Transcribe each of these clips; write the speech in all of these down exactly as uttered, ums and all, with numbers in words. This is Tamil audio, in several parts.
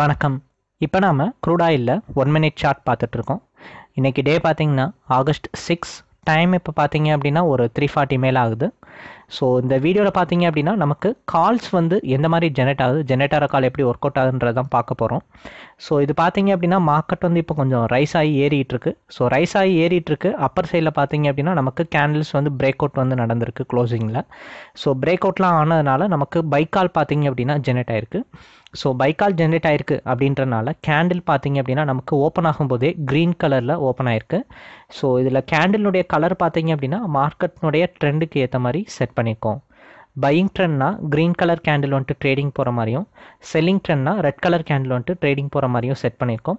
வணக்கம். இப்போ நாம் க்ரூட் ஆயிலில் ஒன் மினிட் சார்ட் பார்த்துட்ருக்கோம். இன்றைக்கி டே பார்த்திங்கன்னா ஆகஸ்ட் சிக்ஸ். டைம் இப்போ பார்த்திங்க அப்படின்னா ஒரு த்ரீ ஃபார்ட்டி மேல் ஆகுது. ஸோ இந்த வீடியோவில் பார்த்திங்க அப்படின்னா நமக்கு கால்ஸ் வந்து எந்த மாதிரி ஜெனரேட் ஆகுது, ஜெனரேட் ஆகிற கால் எப்படி ஒர்க் அவுட் ஆகுதுன்றதான் பார்க்க போகிறோம். ஸோ இது பார்த்திங்க அப்படின்னா மார்க்கெட் வந்து இப்போ கொஞ்சம் ரைஸ் ஆகி ஏறிட்டுருக்கு. ஸோ ரைஸ் ஆகி ஏறிட்டுருக்கு. அப்பர் சைடில் பார்த்திங்க அப்படின்னா நமக்கு கேண்டில்ஸ் வந்து பிரேக் அவுட் வந்து நடந்திருக்கு க்ளோசிங்கில். ஸோ பிரேக் அவுட்லாம் ஆனதுனால நமக்கு பைக் கால் பார்த்திங்க அப்படின்னா ஜெனரேட் ஆகிருக்கு. ஸோ பைக்கால் ஜென்ரேட் ஆகிருக்கு அப்படின்றனால கேண்டில் பார்த்திங்க அப்படின்னா நமக்கு ஓப்பன் ஆகும்போதே க்ரீன் கலரில் ஓப்பன் ஆகிருக்கு. ஸோ இதில் கேண்டிலுடைய கலர் பார்த்திங்க அப்படின்னா மார்க்கெட்னுடைய ட்ரெண்டுக்கு ஏற்ற மாதிரி செட் பண்ணியிருக்கோம். பையிங் ட்ரெண்ட்னா க்ரீன் கலர் கேண்டில் வந்துட்டு ட்ரேடிங் போகிற மாதிரியும், செல்லிங் ட்ரெண்ட்னா ரெட் கலர் கேண்டில் வந்துட்டு ட்ரேடிங் போகிற மாதிரியும் செட் பண்ணியிருக்கோம்.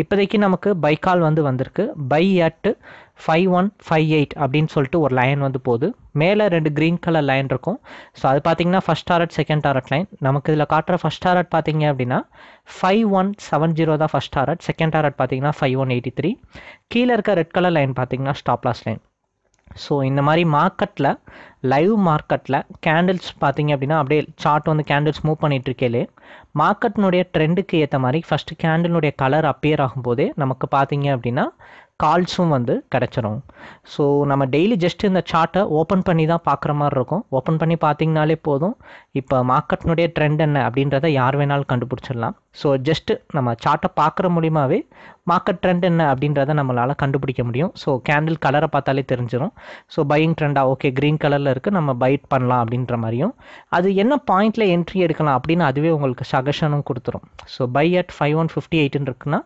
இப்போதைக்கு நமக்கு பைக்கால் வந்து வந்திருக்கு. Buy at five one five eight அப்படின்னு சொல்லிட்டு ஒரு லைன் வந்து போகுது. மேலே ரெண்டு க்ரீன் கலர் லைன் இருக்கும். ஸோ அது பார்த்திங்கன்னா first target, second target line. நமக்கு இதில் காட்டுற ஃபஸ்ட் டாரட் பார்த்திங்க அப்படின்னா ஃபைவ் ஒன் செவன் ஜீரோ தான் ஃபஸ்ட் டாரட். செகண்ட் டாரட் பார்த்திங்கன்னா ஃபைவ் ஒன் எயிட்டி த்ரீ. கீழே இருக்க ரெட் கலர் லைன் பார்த்திங்கன்னா ஸ்டாப் லாஸ் லைன். ஸோ இந்த மாதிரி மார்க்கெட்டில், லைவ் மார்க்கெட்டில் கேண்டில்ஸ் பார்த்திங்க அப்படின்னா அப்படியே சார்ட் வந்து கேண்டில்ஸ் மூவ் பண்ணிகிட்ருக்கேலே மார்க்கெட்டினுடைய ட்ரெண்டுக்கு ஏற்ற மாதிரி ஃபஸ்ட்டு கேண்டிலுடைய கலர் அப்பியர் ஆகும்போதே நமக்கு பார்த்திங்க அப்படின்னா கால்ஸும் வந்து கிடச்சிரும். ஸோ நம்ம டெய்லி ஜஸ்ட் இந்த சார்ட்டை ஓப்பன் பண்ணி தான் பார்க்குற மாதிரி இருக்கும். ஓப்பன் பண்ணி பார்த்திங்கனாலே போதும் இப்போ மார்க்கெட்டினுடைய ட்ரெண்ட் என்ன அப்படின்றத யார் வேணாலும் கண்டுபிடிச்சிடலாம். ஸோ ஜஸ்ட்டு நம்ம சார்ட்டை பார்க்குற மூலியமாகவே மார்க்கெட் ட்ரெண்ட் என்ன அப்படின்றத நம்மளால் கண்டுபிடிக்க முடியும். ஸோ கேண்டில் கலரை பார்த்தாலே தெரிஞ்சிடும். ஸோ பையிங் ட்ரெண்டாக ஓகே க்ரீன் கலரில் இருக்குது, நம்ம பைட் பண்ணலாம் அப்படின்ற மாதிரியும், அது என்ன பாயிண்டில் என்ட்ரி எடுக்கலாம் அப்படின்னு அதுவே உங்களுக்கு சஜஷனும் கொடுத்துரும். So buy at five one fifty எயிட்டுன்னு இருக்குன்னா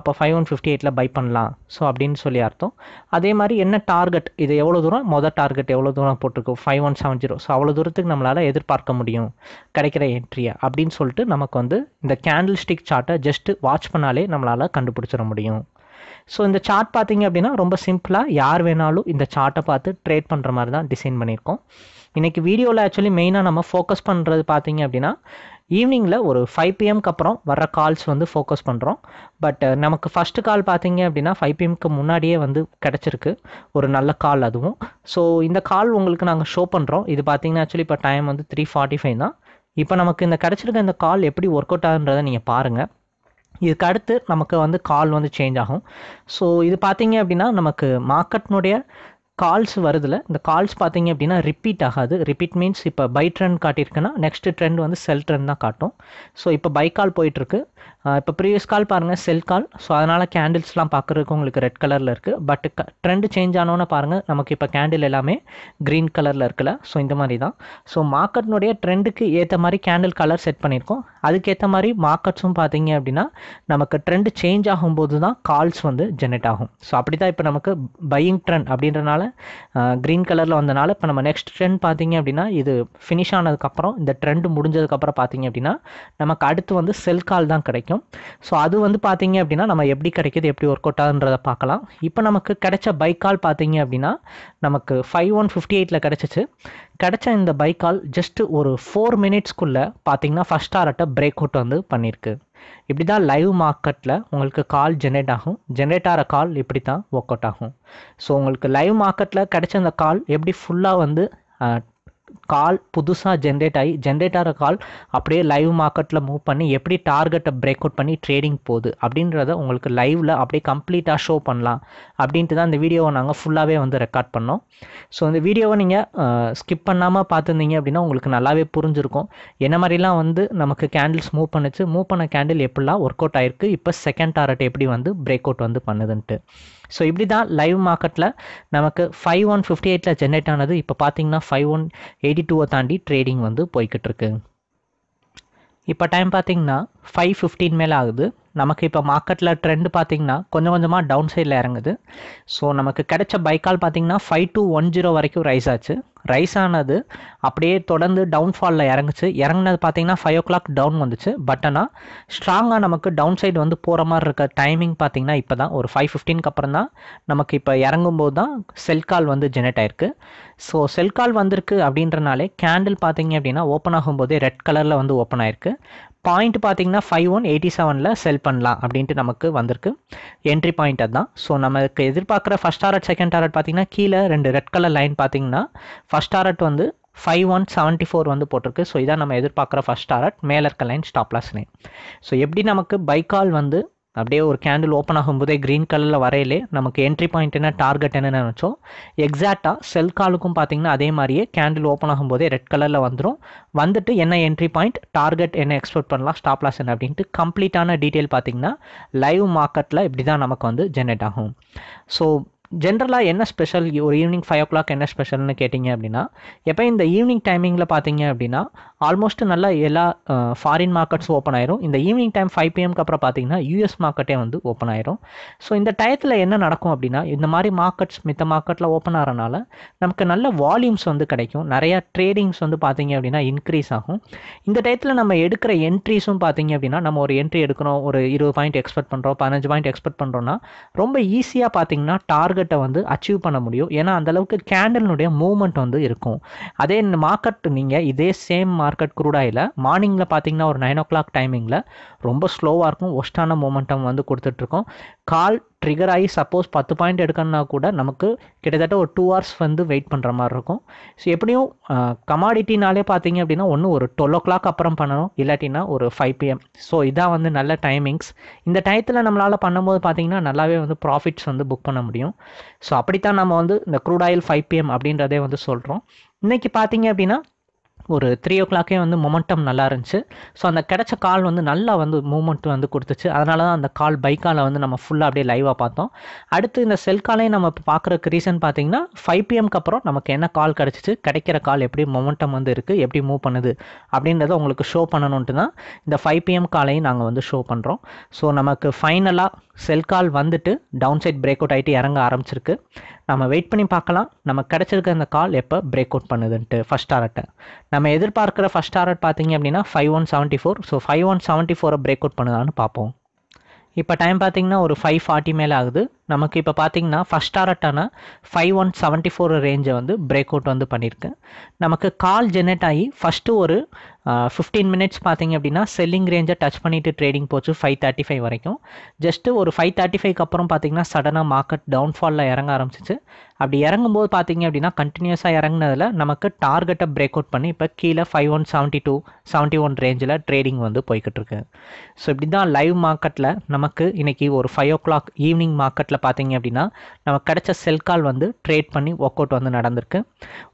அப்போ ஃபைவ் ஒன் ஃபிஃப்டி எயிட்டில் பை பண்ணலாம் ஸோ அப்படின்னு சொல்லி அர்த்தம். அதே மாதிரி என்ன டார்கெட், இது எவ்வளோ தூரம் மொதல் டார்கெட் எவ்வளோ தூரம் போட்டிருக்கோம் five one seven zero. So அவ்வளோ தூரத்துக்கு நம்மளால் எதிர்பார்க்க முடியும் கிடைக்கிற என்ட்ரியை அப்படின்னு சொல்லிட்டு நமக்கு வந்து இந்த கேண்டில் ஸ்டிக் சார்ட்டை ஜஸ்ட் வாட்ச் பண்ணாலே நம்மளால் கண்டுபிடிச்சிட முடியும். ஸோ இந்த சார்ட் பார்த்தீங்க அப்படின்னா ரொம்ப சிம்பிளாக யார் வேணாலும் இந்த சார்ட்டை பார்த்து ட்ரேட் பண்ணுற மாதிரி தான் டிசைன் பண்ணியிருக்கோம். இன்றைக்கி வீடியோவில் ஆக்சுவலி மெயினாக நம்ம ஃபோக்கஸ் பண்ணுறது பார்த்தீங்க அப்படின்னா ஈவினிங்கில் ஒரு ஃபைவ் பிஎம்க்கு அப்புறம் வர்ற கால்ஸ் வந்து ஃபோக்கஸ் பண்ணுறோம். பட் நமக்கு ஃபஸ்ட்டு கால் பார்த்தீங்க அப்படின்னா ஃபைவ் பிஎம்க்கு முன்னாடியே வந்து கிடச்சிருக்கு, ஒரு நல்ல கால் அதுவும். ஸோ இந்த கால் உங்களுக்கு நாங்கள் ஷோ பண்ணுறோம். இது பார்த்தீங்கன்னா ஆக்சுவலி இப்போ டைம் வந்து த்ரீ ஃபார்ட்டி ஃபைவ் தான். இப்போ நமக்கு இந்த கிடச்சிருக்க இந்த கால் எப்படி ஒர்க் அவுட் ஆகுன்றதை நீங்கள் பாருங்கள். இதுக்கு அடுத்து நமக்கு வந்து கால் வந்து சேஞ்ச் ஆகும். ஸோ இது பார்த்தீங்க அப்படின்னா நமக்கு மார்க்கெட்னுடைய கால்ஸ் வருதுல, இந்த கால்ஸ் பார்த்தீங்க அப்படின்னா ரிப்பீட் ஆகாது. ரிப்பீட் மீன்ஸ் இப்போ பை ட்ரெண்ட் காட்டியிருக்குன்னா நெக்ஸ்ட் ட்ரெண்ட் வந்து செல் ட்ரெண்ட் தான் காட்டும். ஸோ இப்போ பை கால் போயிட்டுருக்கு. இப்போ ப்ரீவியஸ் கால் பாருங்கள் செல் கால். ஸோ அதனால் கேண்டில்ஸ்லாம் பார்க்குறதுக்கு உங்களுக்கு ரெட் கலரில் இருக்குது. பட் க ட்ரெண்டு சேஞ்ச் ஆனோன்னு பாருங்கள், நமக்கு இப்போ கேண்டில் எல்லாமே க்ரீன் கலரில் இருக்குல்ல. ஸோ இந்த மாதிரி தான். ஸோ மார்க்கெட்னுடைய ட்ரெண்டுக்கு ஏற்ற மாதிரி கேண்டில் கலர் செட் பண்ணியிருக்கோம். அதுக்கேற்ற மாதிரி மார்க்கெட்ஸும் பார்த்தீங்க அப்படின்னா நமக்கு ட்ரெண்டு சேஞ்ச் ஆகும்போது தான் கால்ஸ் வந்து ஜெனரேட் ஆகும். ஸோ அப்படி தான் இப்போ நமக்கு பையிங் ட்ரெண்ட் அப்படின்றனால க்ரீன் கலரில் வந்தனால இப்போ நம்ம நெக்ஸ்ட் ட்ரெண்ட் பார்த்தீங்க அப்படின்னா இது ஃபினிஷ் ஆனதுக்கப்புறம், இந்த ட்ரெண்டு முடிஞ்சதுக்கப்புறம் பார்த்தீங்க அப்படின்னா நமக்கு அடுத்து வந்து செல் கால் தான் கிடைக்கும். ஸோ அது வந்து பார்த்தீங்க அப்படின்னா நம்ம எப்படி கிடைக்கிது, எப்படி ஒர்க் அவுட் ஆகுன்றதை பார்க்கலாம். இப்போ நமக்கு கிடைச்ச பைக் கால் பார்த்தீங்க அப்படின்னா நமக்கு ஃபைவ் ஒன் ஃபிஃப்டி எயிட்டில் கிடச்சிச்சு. கிடச்ச இந்த பைக் கால் ஜஸ்ட்டு ஒரு ஃபோர் மினிட்ஸ்க்குள்ளே பார்த்தீங்கன்னா ஃபஸ்ட் டாரட்டை பிரேக் அவுட் வந்து பண்ணியிருக்கு. இப்படி தான் லைவ் மார்க்கெட்டில் உங்களுக்கு கால் ஜென்ரேட் ஆகும். ஜென்ரேட் ஆகிற கால் இப்படி தான் ஒர்க் அவுட் ஆகும். ஸோ உங்களுக்கு லைவ் மார்க்கெட்டில் கிடைச்ச அந்த கால் எப்படி ஃபுல்லாக வந்து கால் புதுசாக ஜென்ரேட் ஆகி ஜென்ரேட் ஆகிற கால் அப்படியே லைவ் மார்க்கெட்டில் மூவ் பண்ணி எப்படி டார்கெட்டை பிரேக் அவுட் பண்ணி ட்ரேடிங் போகுது அப்படின்றத உங்களுக்கு லைவில் அப்படியே கம்ப்ளீட்டாக ஷோ பண்ணலாம் அப்படின்ட்டு தான் இந்த வீடியோவை நாங்கள் ஃபுல்லாகவே வந்து ரெக்கார்ட் பண்ணோம். ஸோ இந்த வீடியோவை நீங்கள் ஸ்கிப் பண்ணாமல் பார்த்துருந்தீங்க அப்படின்னா உங்களுக்கு நல்லாவே புரிஞ்சிருக்கும் என்ன மாதிரிலாம் வந்து நமக்கு கேண்டில்ஸ் மூவ் பண்ணிச்சு, மூவ் பண்ண கேண்டில் எப்படிலாம் ஒர்க் அவுட் ஆகிருக்கு, இப்போ செகண்ட் டார்கெட் எப்படி வந்து பிரேக் அவுட் வந்து பண்ணுதுன்ட்டு. ஸோ இப்படி தான் லைவ் மார்க்கெட்டில் நமக்கு ஃபைவ் ஒன் ஃபிஃப்டி எயிட்டில் ஜென்ரேட் ஆனது இப்போ பார்த்தீங்கன்னா ஃபைவ் ஒன் எயிட்டி டூவை தாண்டி ட்ரேடிங் வந்து போய்கிட்ருக்கு. இப்போ டைம் பார்த்திங்கன்னா ஃபைவ் ஃபிஃப்டின் மேலே ஆகுது. நமக்கு இப்போ மார்க்கெட்டில் ட்ரெண்டு பார்த்திங்கன்னா கொஞ்சம் கொஞ்சமாக டவுன் சைடில் இறங்குது. ஸோ நமக்கு கிடைச்ச பைக்கால் பார்த்திங்கன்னா ஃபைவ் டூ ஒன் ஜீரோ வரைக்கும் ரைஸ் ஆச்சு. ரைஸ் ஆனது அப்படியே தொடர்ந்து டவுன்ஃபாலில் இறங்குச்சு. இறங்குனது பார்த்திங்கன்னா ஃபைவ் ஓ கிளாக் டவுன் வந்துச்சு. பட் ஆனால் ஸ்ட்ராங்காக நமக்கு டவுன் சைடு வந்து போகிற மாதிரி இருக்க டைமிங் பார்த்திங்கன்னா இப்போ தான் ஒரு ஃபைவ் ஃபிஃப்டின்க்கு அப்புறம் தான் நமக்கு இப்போ இறங்கும்போது தான் செல் கால் வந்து ஜெனரேட் ஆயிருக்கு. ஸோ செல் கால் வந்திருக்கு அப்படின்றனாலே கேண்டில் பார்த்திங்க அப்படின்னா ஓப்பன் ஆகும்போதே ரெட் கலரில் வந்து ஓப்பன் ஆயிருக்கு. பாயிண்ட் பார்த்திங்கன்னா ஃபைவ் ஒன் எயிட்டி செவனில் செல் பண்ணலாம் அப்படின்ட்டு நமக்கு வந்திருக்கு. என்ட்ரி பாயிண்ட் அதுதான். ஸோ நமக்கு எதிர்பார்க்குற ஃபஸ்ட் டாரட், செகண்ட் டாரட் பார்த்திங்கன்னா கீழே ரெண்டு ரெட் கலர் லைன் பார்த்திங்கன்னா ஃபஸ்ட் டாரட் வந்து फाइव वन सेवेंटी फोर वो पटर सो नम्बर एद्र फर्स्ट टारट मेल line stop loss line so एप्पडी नमक्कु बाय कॉल वंदु அப்படியே ஒரு கேண்டில் ஓப்பன் ஆகும்போதே கிரீன் கலரில் வரையிலே நமக்கு என்ட்ரி பாயிண்ட் என்ன டார்கெட் என்னன்னு நினச்சோம். எக்ஸாக்டாக செல் காலுக்கும் பார்த்தீங்கன்னா அதே மாதிரியே கேண்டில் ஓப்பன் ஆகும்போதே ரெட் கலரில் வந்துடும். வந்துட்டு என்ன என்ட்ரி பாயிண்ட் டார்கெட் என்ன எக்ஸ்பெக்ட் பண்ணலாம் ஸ்டாப் லாஸ் என்ன அப்படின்ட்டு கம்ப்ளீட்டான டீட்டெயில் பார்த்தீங்கன்னா லைவ் மார்க்கெட்டில் இப்படி தான் நமக்கு வந்து ஜென்ரேட் ஆகும். ஸோ ஜென்ரலாக என்ன ஸ்பெஷல் ஒரு ஈவினிங் ஃபைவ் ஓ கிளாக் என்ன ஸ்பெஷல்னு கேட்டிங்க அப்படின்னா எப்போ இந்த ஈவினிங் டைமிங்கில் பார்த்தீங்க அப்படின்னா ஆல்மோஸ்ட் நல்லா எல்லா ஃபாரின் மார்க்கெட்ஸ் ஓப்பன் ஆயிரும். இந்த ஈவினிங் டைம் ஃபைவ் பிஎம்க்கு அப்புறம் பார்த்தீங்கன்னா யூஎஸ் மார்க்கெட்டே வந்து ஓப்பன் ஆயிரும். ஸோ இந்த டயத்தில் என்ன நடக்கும் அப்படின்னா இந்த மாதிரி மார்க்கெட்ஸ் மித்த மார்க்கெட்டில் ஓப்பன் ஆகிறனால நமக்கு நல்ல வால்யூம்ஸ் வந்து கிடைக்கும். நிறையா ட்ரேடிங்ஸ் வந்து பார்த்தீங்க அப்படின்னா இன்க்ரீஸ் ஆகும். இந்த டயத்தில் நம்ம எடுக்கிற என்ட்ரிஸும் பார்த்தீங்க அப்படின்னா நம்ம ஒரு என்ட்ரி எடுக்கிறோம், ஒரு இருபது பாயிண்ட் எக்ஸ்பெக்ட் பண்ணுறோம், பதினஞ்சு பாயிண்ட் எக்ஸ்பெக்ட் பண்ணுறோன்னா ரொம்ப ஈஸியாக பார்த்தீங்கன்னா டார்கெட் வந்து அச்சீவ் பண்ண முடியும். ஏன்னா அந்த அளவுக்கு கேண்டலுடைய மூவ்மெண்ட் வந்து இருக்கும். அதே மார்க்கெட் நீங்க இதே சேம் மார்க்கெட் குரூடாயில மார்னிங்ல பாத்தீங்கன்னா ஒரு நைன் ஓ கிளாக் டைமிங்ல ரொம்ப ஸ்லோவா இருக்கும், ஒஸ்டான மூமெண்டம் வந்து கொடுத்துட்டு இருக்கும். கால் ட்ரிகர் ஆகி சப்போஸ் பத்து பாயிண்ட் எடுக்கணும்னா கூட நமக்கு கிட்டத்தட்ட ஒரு டூ ஹவர்ஸ் வந்து வெயிட் பண்ணுற மாதிரி இருக்கும். ஸோ எப்படியும் கமாடிட்டினாலே பார்த்தீங்க அப்படின்னா ஒன்று ஒரு டுவெல் ஓ கிளாக் அப்புறம் பண்ணணும், இல்லாட்டின்னா ஒரு ஃபைவ் பிஎம். ஸோ இதான் வந்து நல்ல டைமிங்ஸ். இந்த டயத்தில் நம்மளால் பண்ணும்போது பார்த்தீங்கன்னா நல்லாவே வந்து ப்ராஃபிட்ஸ் வந்து புக் பண்ண முடியும். ஸோ அப்படித்தான் நம்ம வந்து இந்த க்ரூட் ஆயில் ஃபைவ் பிஎம் அப்படின்றதே வந்து சொல்கிறோம். இன்றைக்கி பார்த்தீங்க அப்படின்னா ஒரு த்ரீ ஓ கிளாக்கே வந்து மொமெண்டம் நல்லா இருந்துச்சு. ஸோ அந்த கிடைச்ச கால் வந்து நல்லா வந்து மூமெண்ட் வந்து கொடுத்துச்சு. அதனால தான் அந்த கால் பை காலை வந்து நம்ம ஃபுல்லாக அப்படியே லைவாக பார்த்தோம். அடுத்து இந்த செல் காலையும் நம்ம இப்போ பார்க்குறக்கு ரீசன் பார்த்தீங்கன்னா ஃபைவ் பிஎம்க்கு அப்புறம் நமக்கு என்ன கால் கிடச்சிச்சு, கிடைக்கிற கால் எப்படி மொமெண்டம் வந்து இருக்குது, எப்படி மூவ் பண்ணுது அப்படின்றத உங்களுக்கு ஷோ பண்ணணுன்ட்டு தான் இந்த ஃபைவ் பிஎம் காலையும் நாங்கள் வந்து ஷோ பண்ணுறோம். ஸோ நமக்கு ஃபைனலாக செல் கால் வந்துட்டு டவுன் சைட் பிரேக் அவுட் ஆகிட்டு இறங்க ஆரம்பிச்சிருக்கு. நம்ம வெயிட் பண்ணி பார்க்கலாம் நம்ம கிடச்சிருக்க அந்த கால் எப்போ பிரேக் அவுட் பண்ணுதுன்ட்டு. ஃபஸ்ட் டாரட்டை நம்ம எதிர்பார்க்குற ஃபஸ்ட் டாரட் பார்த்தீங்க அப்படின்னா five one seventy four. So five one seventy ஃபோரை பிரேக் அவுட் பண்ணுதான்னு பார்ப்போம். இப்போ டைம் பார்த்தீங்கன்னா ஒரு ஃபைவ் ஃபார்ட்டி மேலே ஆகுது. நமக்கு இப்போ பார்த்தீங்கன்னா ஃபஸ்ட் டாரட்டான ஃபைவ் ஒன் செவன்ட்டி ஃபோர் ரேஞ்சை வந்து பிரேக் அவுட் வந்து பண்ணியிருக்கு. நமக்கு கால் ஜெனரேட் ஆகி ஃபஸ்ட்டு ஒரு ஃபிஃப்டீன் மினிட்ஸ் பார்த்தீங்க அப்படின்னா செல்லிங் ரேஞ்சை டச் பண்ணிவிட்டு ட்ரேடிங் போச்சு ஃபைவ் தேர்ட்டி ஃபைவ் வரைக்கும். ஜஸ்ட்டு ஒரு ஃபைவ் தேர்ட்டி ஃபைவ்க்கு அப்புறம் பார்த்தீங்கன்னா சடனாக மார்க்கெட் டவுன்ஃபாலில் இறங்க ஆரம்பிச்சிச்சு. அப்படி இறங்கும்போது பார்த்தீங்க அப்படின்னா கண்டினியூஸாக இறங்கினதில் நமக்கு டார்கெட்டை பிரேக் அவுட் பண்ணி இப்போ கீழே five one seventy two seventy one ரேஞ்சில் ட்ரேடிங் வந்து போய்கிட்டு இருக்கு. ஸோ இப்படி தான் லைவ் மார்க்கெட்டில் நமக்கு இன்றைக்கி ஒரு ஃபைவ் ஓ கிளாக் ஈவினிங் மார்க்கெட்டில் பார்த்தீங்க அப்படின்னா நமக்கு கிடைச்ச செல் கால் வந்து ட்ரேட் பண்ணி ஒர்க் அவுட் வந்து நடந்திருக்கு.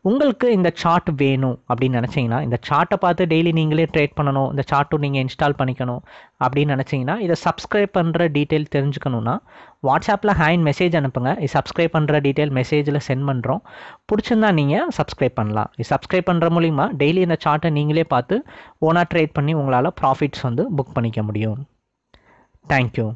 உங்களுக்கு இந்த சார்ட் வேணும் அப்படின்னு நினச்சிங்கன்னா இந்த சார்ட்டை பார்த்து டெய்லி நீங்களே ட்ரேட் பண்ணணும், இந்த சார்ட்டும் நீங்கள் இன்ஸ்டால் பண்ணிக்கணும் அப்படின்னு நினச்சிங்கன்னா இதை சப்ஸ்கிரைப் பண்ணுற டீட்டெயில் தெரிஞ்சுக்கணுன்னா வாட்ஸ்அப்பில் ஹேண்ட் மெசேஜ் அனுப்புங்க. இது சப்ஸ்கிரைப் பண்ணுற டீட்டெயில் மெசேஜில் சென்ட் பண்ணுறோம். பிடிச்சிருந்தா நீங்கள் சப்ஸ்கிரைப் பண்ணலாம். இது சப்ஸ்கிரைப் பண்ணுற மூலிமா டெய்லி இந்த சார்ட்டை நீங்களே பார்த்து ஓனாக ட்ரேட் பண்ணி உங்களால் ப்ராஃபிட்ஸ் வந்து புக் பண்ணிக்க முடியும். தேங்க்யூ.